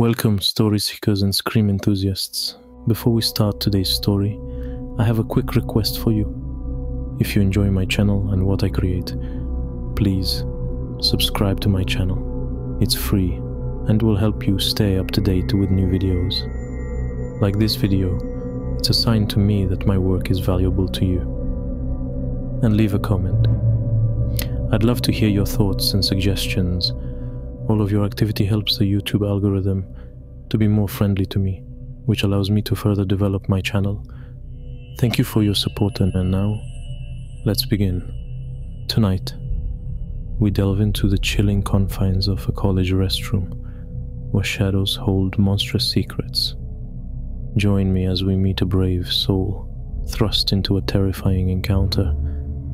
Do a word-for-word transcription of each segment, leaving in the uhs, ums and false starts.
Welcome, story seekers and scream enthusiasts. Before we start today's story, I have a quick request for you. If you enjoy my channel and what I create, please subscribe to my channel. It's free and will help you stay up to date with new videos. Like this video, it's a sign to me that my work is valuable to you. And leave a comment. I'd love to hear your thoughts and suggestions. All of your activity helps the YouTube algorithm to be more friendly to me, which allows me to further develop my channel. Thank you for your support, and now, let's begin. Tonight, we delve into the chilling confines of a college restroom, where shadows hold monstrous secrets. Join me as we meet a brave soul, thrust into a terrifying encounter,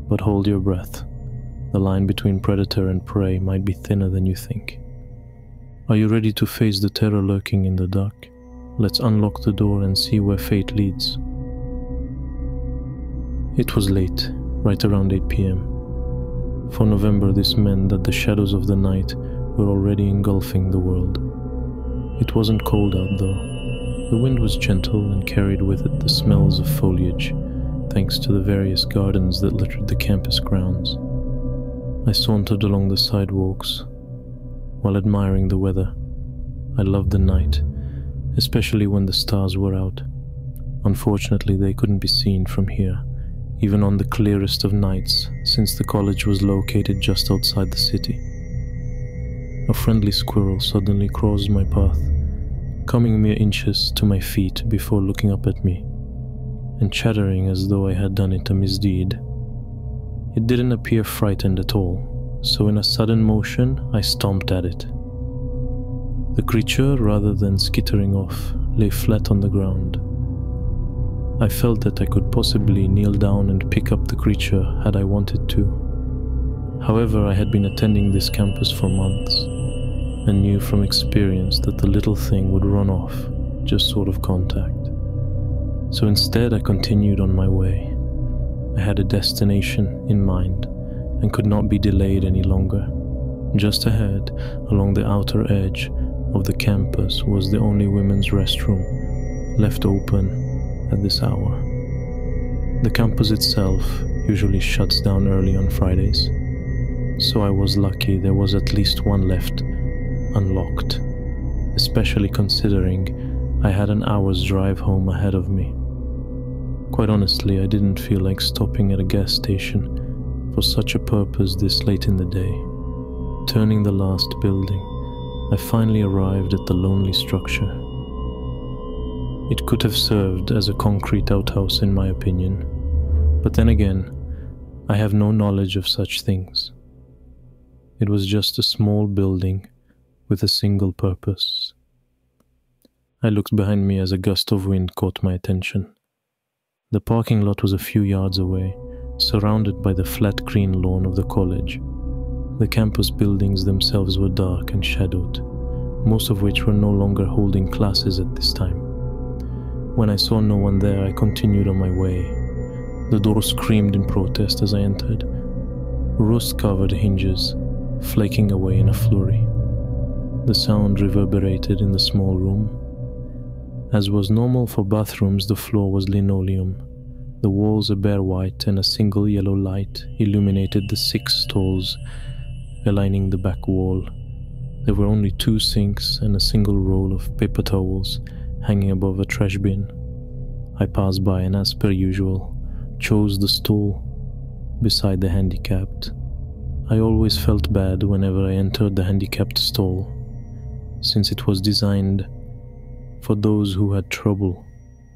but hold your breath. The line between predator and prey might be thinner than you think. Are you ready to face the terror lurking in the dark? Let's unlock the door and see where fate leads. It was late, right around eight p m For November, this meant that the shadows of the night were already engulfing the world. It wasn't cold out though. The wind was gentle and carried with it the smells of foliage, thanks to the various gardens that littered the campus grounds. I sauntered along the sidewalks while admiring the weather. I loved the night, especially when the stars were out. Unfortunately, they couldn't be seen from here, even on the clearest of nights, since the college was located just outside the city. A friendly squirrel suddenly crossed my path, coming mere inches to my feet before looking up at me, and chattering as though I had done it a misdeed. It didn't appear frightened at all, so in a sudden motion, I stomped at it. The creature, rather than skittering off, lay flat on the ground. I felt that I could possibly kneel down and pick up the creature had I wanted to. However, I had been attending this campus for months, and knew from experience that the little thing would run off, just sort of contact. So instead, I continued on my way. I had a destination in mind and could not be delayed any longer. Just ahead, along the outer edge of the campus, was the only women's restroom left open at this hour. The campus itself usually shuts down early on Fridays, so I was lucky there was at least one left unlocked, especially considering I had an hour's drive home ahead of me. Quite honestly, I didn't feel like stopping at a gas station for such a purpose this late in the day. Turning the last building, I finally arrived at the lonely structure. It could have served as a concrete outhouse in my opinion, but then again, I have no knowledge of such things. It was just a small building with a single purpose. I looked behind me as a gust of wind caught my attention. The parking lot was a few yards away, surrounded by the flat green lawn of the college. The campus buildings themselves were dark and shadowed, most of which were no longer holding classes at this time. When I saw no one there, I continued on my way. The door screamed in protest as I entered, rust-covered hinges flaking away in a flurry. The sound reverberated in the small room. As was normal for bathrooms, the floor was linoleum. The walls a bare white, and a single yellow light illuminated the six stalls aligning the back wall. There were only two sinks and a single roll of paper towels hanging above a trash bin. I passed by and, as per usual, chose the stall beside the handicapped. I always felt bad whenever I entered the handicapped stall, since it was designed for those who had trouble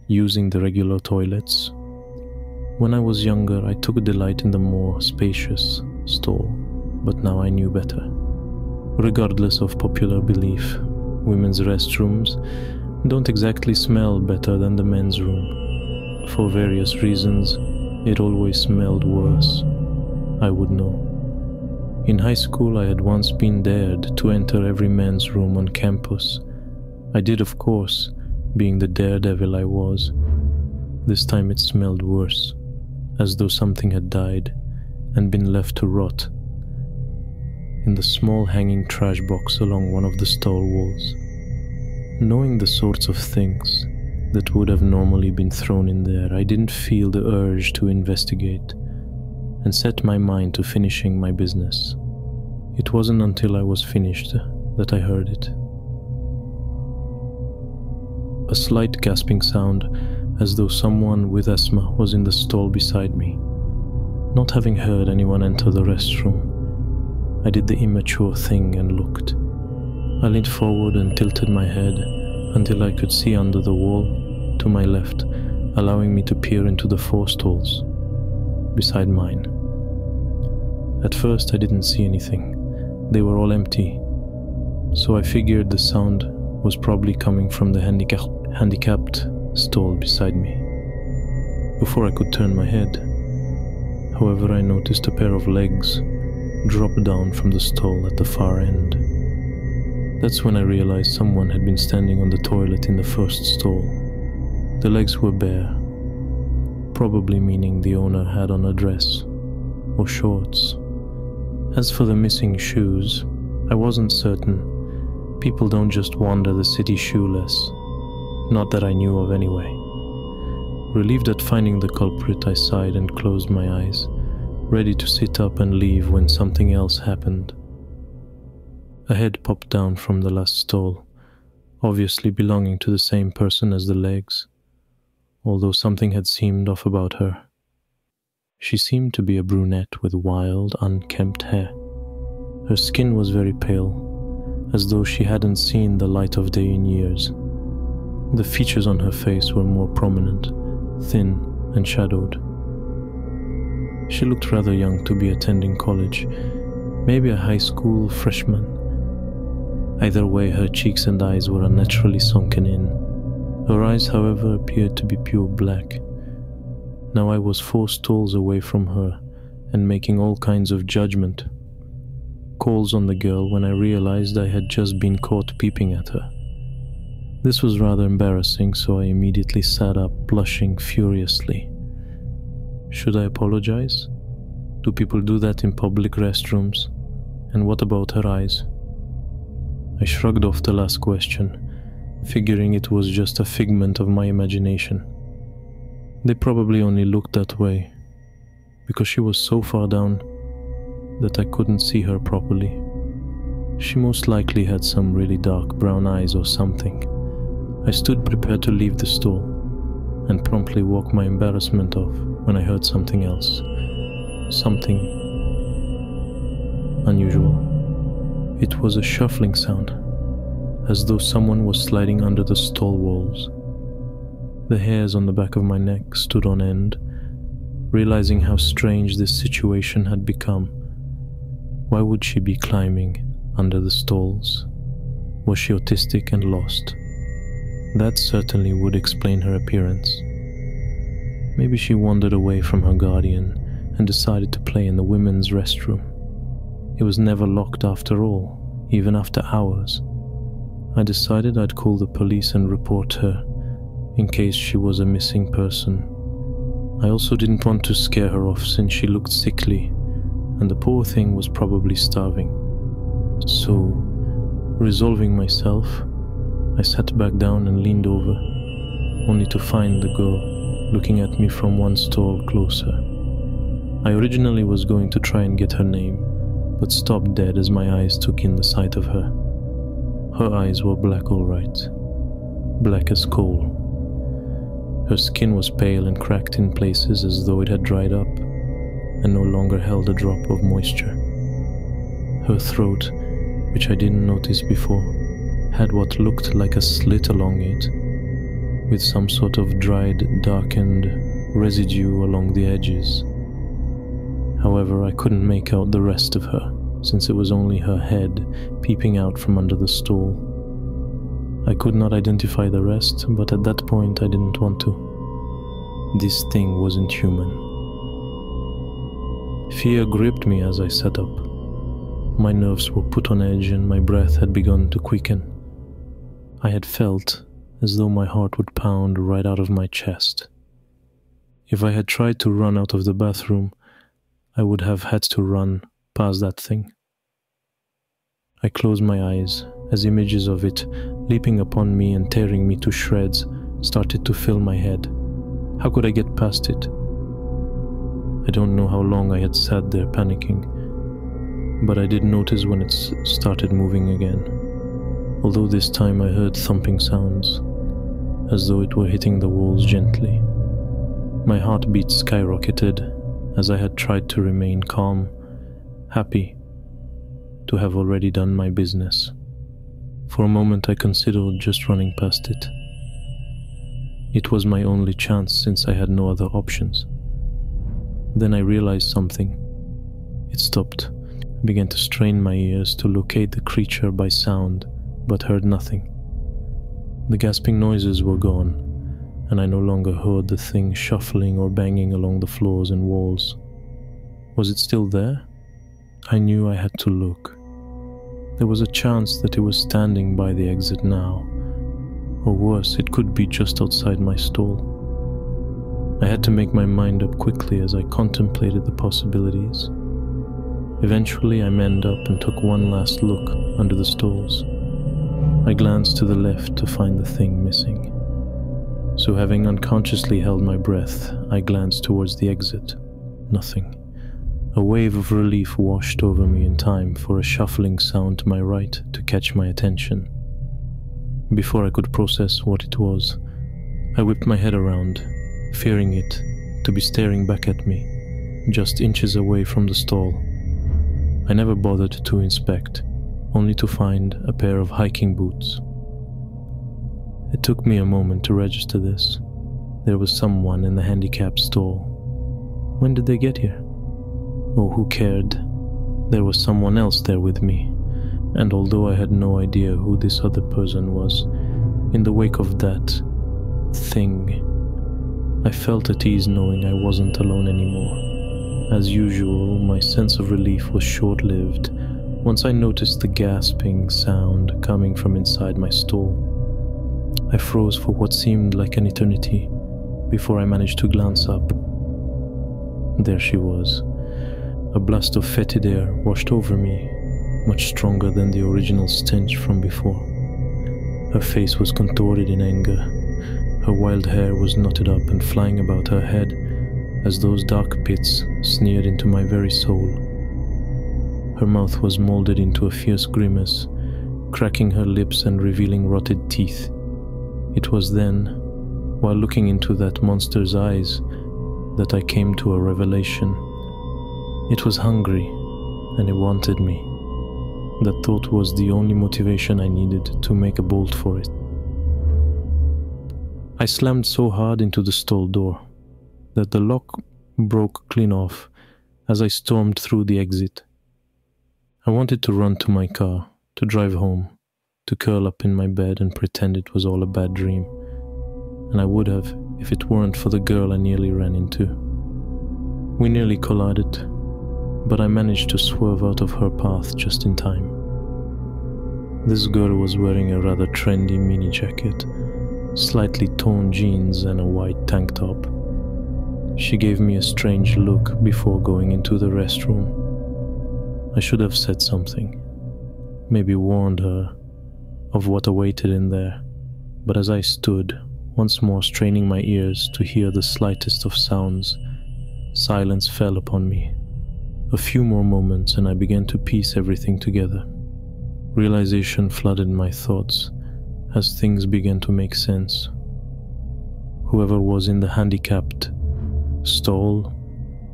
using the regular toilets. When I was younger, I took delight in the more spacious stall, but now I knew better. Regardless of popular belief, women's restrooms don't exactly smell better than the men's room. For various reasons, it always smelled worse. I would know. In high school, I had once been dared to enter every men's room on campus. I did, of course, being the daredevil I was. This time it smelled worse, as though something had died and been left to rot in the small hanging trash box along one of the stall walls. Knowing the sorts of things that would have normally been thrown in there, I didn't feel the urge to investigate and set my mind to finishing my business. It wasn't until I was finished that I heard it. A slight gasping sound, as though someone with asthma was in the stall beside me. Not having heard anyone enter the restroom, I did the immature thing and looked. I leaned forward and tilted my head until I could see under the wall to my left, allowing me to peer into the four stalls beside mine. At first I didn't see anything. They were all empty, so I figured the sound was probably coming from the handica- handicapped stall beside me. Before I could turn my head, however, I noticed a pair of legs drop down from the stall at the far end. That's when I realized someone had been standing on the toilet in the first stall. The legs were bare, probably meaning the owner had on a dress or shorts. As for the missing shoes, I wasn't certain. People don't just wander the city shoeless. Not that I knew of anyway. Relieved at finding the culprit, I sighed and closed my eyes, ready to sit up and leave when something else happened. A head popped down from the last stall, obviously belonging to the same person as the legs, although something had seemed off about her. She seemed to be a brunette with wild, unkempt hair. Her skin was very pale, as though she hadn't seen the light of day in years. The features on her face were more prominent, thin and shadowed. She looked rather young to be attending college, maybe a high school freshman. Either way, her cheeks and eyes were unnaturally sunken in. Her eyes, however, appeared to be pure black. Now I was four stalls away from her and making all kinds of judgment calls on the girl when I realized I had just been caught peeping at her. This was rather embarrassing, so I immediately sat up, blushing furiously. Should I apologize? Do people do that in public restrooms? And what about her eyes? I shrugged off the last question, figuring it was just a figment of my imagination. They probably only looked that way because she was so far down that I couldn't see her properly. She most likely had some really dark brown eyes or something. I stood prepared to leave the stall and promptly walked my embarrassment off when I heard something else. Something unusual. It was a shuffling sound, as though someone was sliding under the stall walls. The hairs on the back of my neck stood on end, realizing how strange this situation had become. Why would she be climbing under the stalls? Was she autistic and lost? That certainly would explain her appearance. Maybe she wandered away from her guardian and decided to play in the women's restroom. It was never locked after all, even after hours. I decided I'd call the police and report her, in case she was a missing person. I also didn't want to scare her off since she looked sickly, and the poor thing was probably starving. So, resolving myself, I sat back down and leaned over, only to find the girl looking at me from one stall closer. I originally was going to try and get her name, but stopped dead as my eyes took in the sight of her. Her eyes were black all right, black as coal. Her skin was pale and cracked in places as though it had dried up and no longer held a drop of moisture. Her throat, which I didn't notice before, had what looked like a slit along it, with some sort of dried, darkened residue along the edges. However, I couldn't make out the rest of her, since it was only her head peeping out from under the stall. I could not identify the rest, but at that point I didn't want to. This thing wasn't human. Fear gripped me as I sat up. My nerves were put on edge and my breath had begun to quicken. I had felt as though my heart would pound right out of my chest. If I had tried to run out of the bathroom, I would have had to run past that thing. I closed my eyes as images of it, leaping upon me and tearing me to shreds, started to fill my head. How could I get past it? I don't know how long I had sat there panicking, but I did notice when it started moving again, although this time I heard thumping sounds, as though it were hitting the walls gently. My heartbeat skyrocketed, as I had tried to remain calm, happy to have already done my business. For a moment I considered just running past it. It was my only chance since I had no other options. Then I realized something. It stopped. I began to strain my ears to locate the creature by sound, but heard nothing. The gasping noises were gone, and I no longer heard the thing shuffling or banging along the floors and walls. Was it still there? I knew I had to look. There was a chance that it was standing by the exit now, or worse, it could be just outside my stall. I had to make my mind up quickly as I contemplated the possibilities. Eventually I manned up and took one last look under the stalls. I glanced to the left to find the thing missing. So having unconsciously held my breath, I glanced towards the exit. Nothing. A wave of relief washed over me in time for a shuffling sound to my right to catch my attention. Before I could process what it was, I whipped my head around, fearing it to be staring back at me, just inches away from the stall. I never bothered to inspect, only to find a pair of hiking boots. It took me a moment to register this. There was someone in the handicapped stall. When did they get here? Oh, who cared? There was someone else there with me, and although I had no idea who this other person was, in the wake of that thing, I felt at ease knowing I wasn't alone anymore. As usual, my sense of relief was short-lived once I noticed the gasping sound coming from inside my stall. I froze for what seemed like an eternity before I managed to glance up. There she was. A blast of fetid air washed over me, much stronger than the original stench from before. Her face was contorted in anger. Her wild hair was knotted up and flying about her head as those dark pits sneered into my very soul. Her mouth was molded into a fierce grimace, cracking her lips and revealing rotted teeth. It was then, while looking into that monster's eyes, that I came to a revelation. It was hungry, and it wanted me. That thought was the only motivation I needed to make a bolt for it. I slammed so hard into the stall door that the lock broke clean off as I stormed through the exit. I wanted to run to my car, to drive home, to curl up in my bed and pretend it was all a bad dream, and I would have if it weren't for the girl I nearly ran into. We nearly collided, but I managed to swerve out of her path just in time. This girl was wearing a rather trendy mini jacket, slightly torn jeans and a white tank top. She gave me a strange look before going into the restroom. I should have said something, maybe warned her of what awaited in there, but as I stood, once more straining my ears to hear the slightest of sounds, silence fell upon me. A few more moments and I began to piece everything together. Realization flooded my thoughts as things began to make sense. Whoever was in the handicapped stall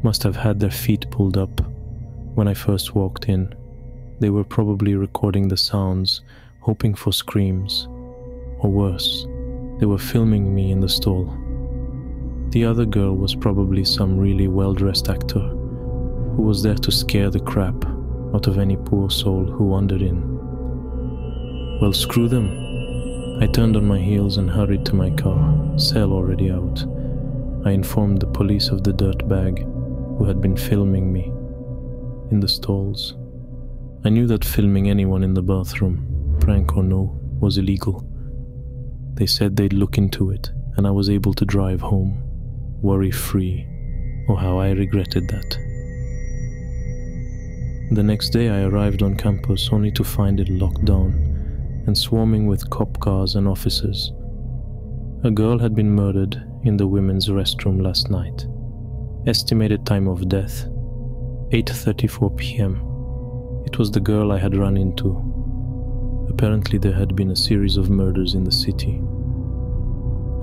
must have had their feet pulled up when I first walked in. They were probably recording the sounds, hoping for screams, or worse, they were filming me in the stall. The other girl was probably some really well-dressed actor who was there to scare the crap out of any poor soul who wandered in. Well, screw them. I turned on my heels and hurried to my car, cell already out. I informed the police of the dirtbag who had been filming me in the stalls. I knew that filming anyone in the bathroom, prank or no, was illegal. They said they'd look into it, and I was able to drive home, worry-free. Oh, how I regretted that. The next day I arrived on campus only to find it locked down and swarming with cop cars and officers. A girl had been murdered in the women's restroom last night. Estimated time of death, eight thirty-four p m It was the girl I had run into. Apparently there had been a series of murders in the city.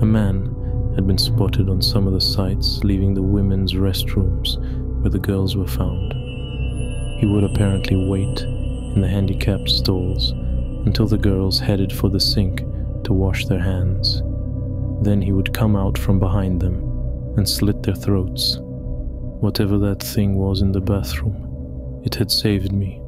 A man had been spotted on some of the sites leaving the women's restrooms where the girls were found. He would apparently wait in the handicapped stalls until the girls headed for the sink to wash their hands. Then he would come out from behind them and slit their throats. Whatever that thing was in the bathroom, it had saved me.